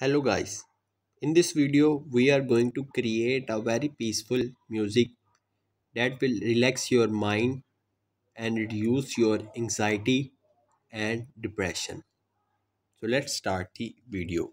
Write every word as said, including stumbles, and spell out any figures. Hello guys, in this video we are going to create a very peaceful music that will relax your mind and reduce your anxiety and depression. So let's start the video.